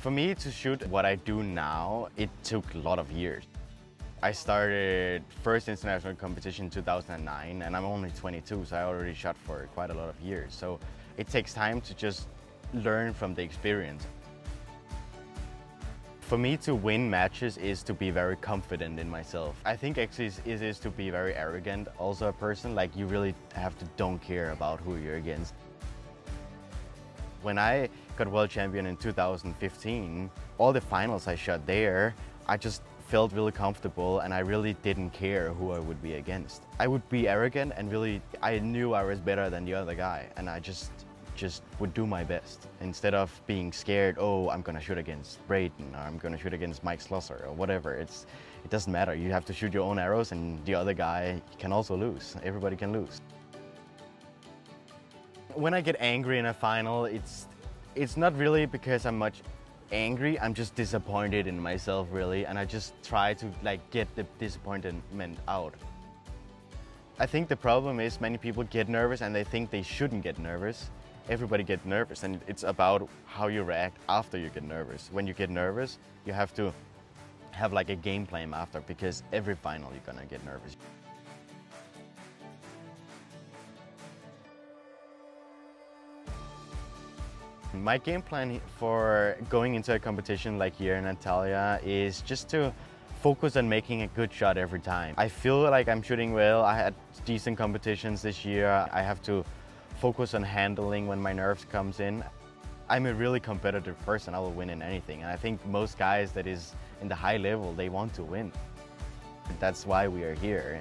For me to shoot what I do now, it took a lot of years. I started first international competition in 2009, and I'm only 22, so I already shot for quite a lot of years. So it takes time to just learn from the experience. For me to win matches is to be very confident in myself. I think actually it is to be very arrogant. Also a person, like, you really have to don't care about who you're against. When I got world champion in 2015, all the finals I shot there, I just felt really comfortable, and I really didn't care who I would be against. I would be arrogant, and really I knew I was better than the other guy, and I just would do my best. Instead of being scared, oh, I'm gonna shoot against Braden, or I'm gonna shoot against Mike Schlosser, or whatever. It doesn't matter. You have to shoot your own arrows, and the other guy can also lose. Everybody can lose. When I get angry in a final, it's not really because I'm much angry, I'm just disappointed in myself, really, and I just try to, like, get the disappointment out. I think the problem is many people get nervous and they think they shouldn't get nervous. Everybody gets nervous, and it's about how you react after you get nervous. When you get nervous, you have to have, like, a game plan after, because every final you're gonna get nervous. My game plan for going into a competition like here in Antalya is just to focus on making a good shot every time. I feel like I'm shooting well. I had decent competitions this year. I have to focus on handling when my nerves comes in. I'm a really competitive person. I will win in anything. And I think most guys that is in the high level, they want to win. That's why we are here.